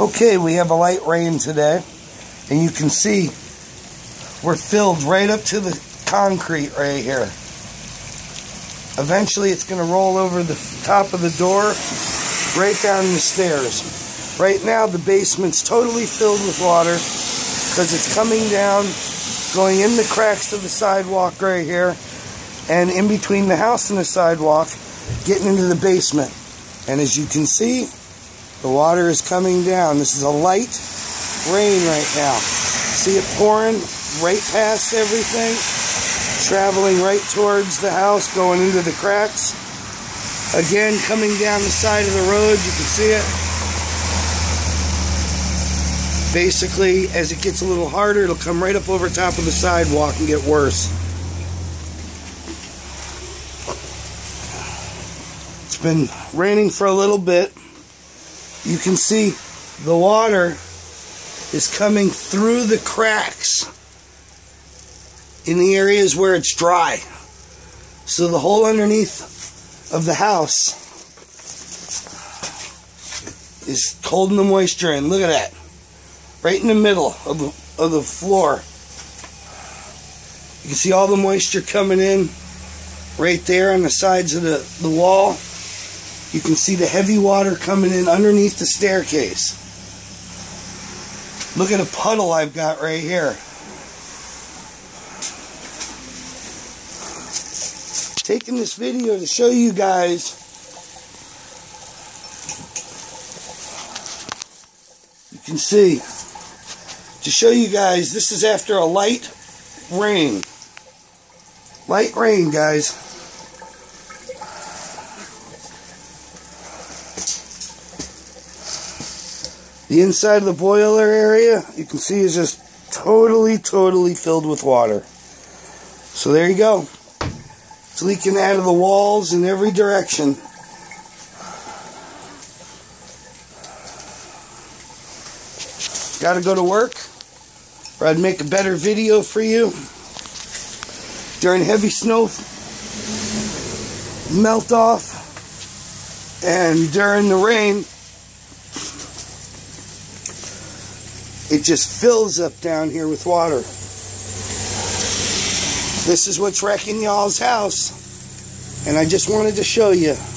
Okay, we have a light rain today, and you can see we're filled right up to the concrete right here. Eventually it's going to roll over the top of the door right down the stairs. Right now the basement's totally filled with water because it's coming down, going in the cracks of the sidewalk right here, and in between the house and the sidewalk, getting into the basement. And as you can see, the water is coming down. This is a light rain right now. See it pouring right past everything, traveling right towards the house, going into the cracks. Again, coming down the side of the road, you can see it. Basically, as it gets a little harder, it'll come right up over top of the sidewalk and get worse. It's been raining for a little bit. You can see the water is coming through the cracks in the areas where it's dry. So the whole underneath of the house is holding the moisture in. Look at that. Right in the middle of the floor. You can see all the moisture coming in right there on the sides of the wall. You can see the heavy water coming in underneath the staircase. Look at a puddle I've got right here. Taking this video to show you guys. You can see. To show you guys, this is after a light rain. Light rain, guys. The inside of the boiler area, you can see, is just totally filled with water. So there you go. It's leaking out of the walls in every direction. Gotta go to work, or I'd make a better video for you. During heavy snow melt off and during the rain, it just fills up down here with water. This is what's wrecking y'all's house, and I just wanted to show you.